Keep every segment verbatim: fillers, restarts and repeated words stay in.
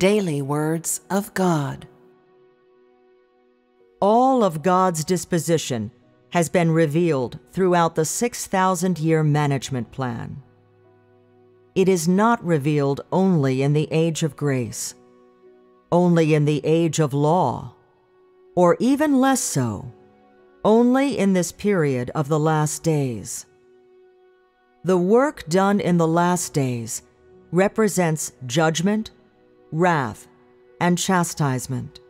Daily Words of God. All of God's disposition has been revealed throughout the six thousand year management plan. It is not revealed only in the age of grace, only in the age of law, or even less so, only in this period of the last days. The work done in the last days represents judgment, wrath, and chastisement.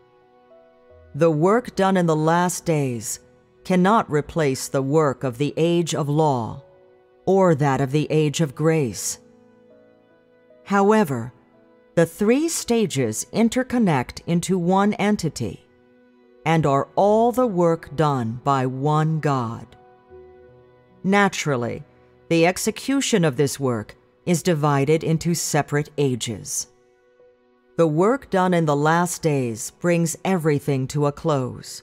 The work done in the last days cannot replace the work of the age of law or that of the age of grace. However, the three stages interconnect into one entity and are all the work done by one God. Naturally, the execution of this work is divided into separate ages. The work done in the last days brings everything to a close.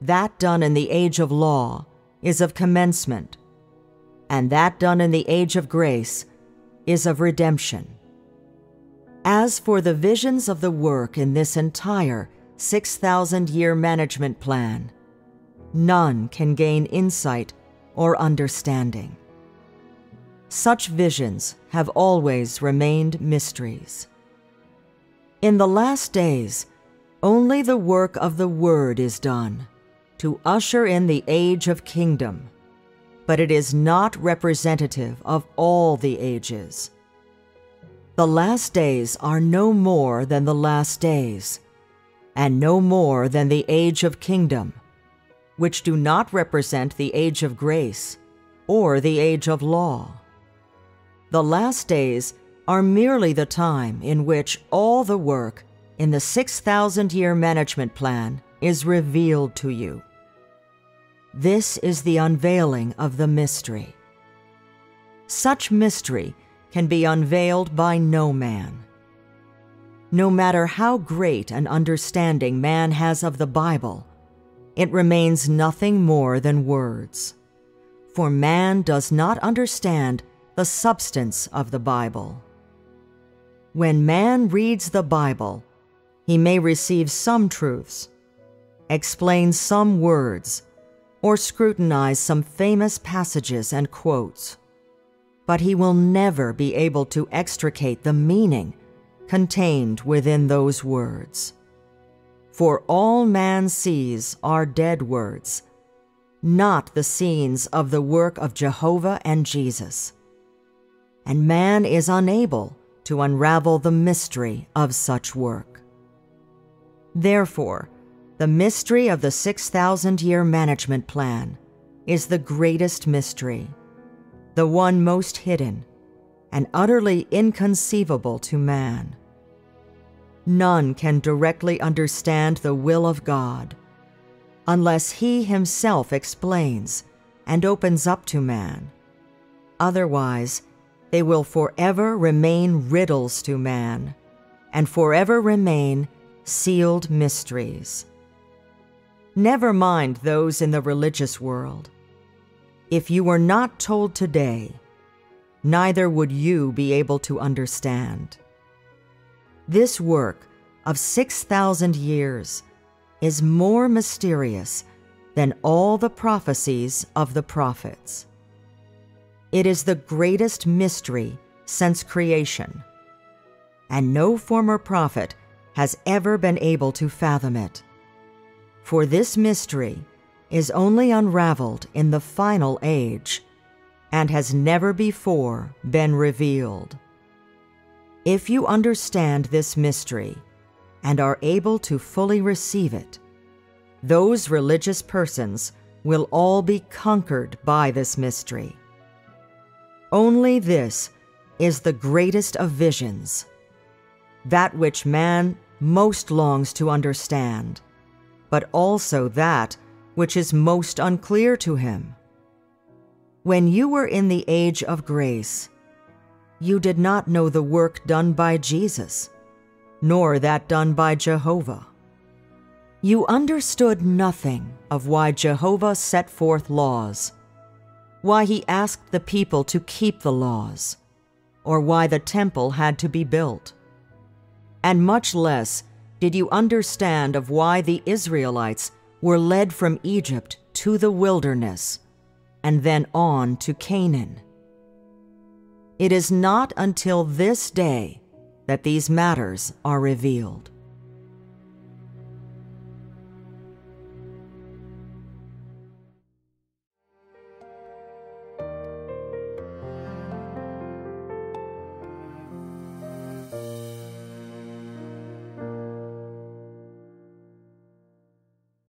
That done in the age of law is of commencement, and that done in the age of grace is of redemption. As for the visions of the work in this entire six thousand year management plan, none can gain insight or understanding. Such visions have always remained mysteries. In the last days, only the work of the Word is done to usher in the age of kingdom, but it is not representative of all the ages. The last days are no more than the last days, and no more than the age of kingdom, which do not represent the age of grace or the age of law. The last days are merely the time in which all the work in the six thousand year management plan is revealed to you. This is the unveiling of the mystery. Such mystery can be unveiled by no man. No matter how great an understanding man has of the Bible, it remains nothing more than words, for man does not understand the substance of the Bible. When man reads the Bible, he may receive some truths, explain some words, or scrutinize some famous passages and quotes, but he will never be able to extricate the meaning contained within those words. For all man sees are dead words, not the scenes of the work of Jehovah and Jesus, and man is unable to unravel the mystery of such work. Therefore, the mystery of the six thousand year management plan is the greatest mystery, the one most hidden and utterly inconceivable to man. None can directly understand the will of God unless he himself explains and opens up to man. Otherwise, they will forever remain riddles to man and forever remain sealed mysteries. Never mind those in the religious world. If you were not told today, neither would you be able to understand. This work of six thousand years is more mysterious than all the prophecies of the prophets. It is the greatest mystery since creation, and no former prophet has ever been able to fathom it. For this mystery is only unraveled in the final age and has never before been revealed. If you understand this mystery and are able to fully receive it, those religious persons will all be conquered by this mystery. Only this is the greatest of visions, that which man most longs to understand, but also that which is most unclear to him. When you were in the age of grace, you did not know the work done by Jesus, nor that done by Jehovah. You understood nothing of why Jehovah set forth laws, why he asked the people to keep the laws, or why the temple had to be built. and much less did you understand of why the Israelites were led from Egypt to the wilderness and then on to Canaan. It is not until this day that these matters are revealed.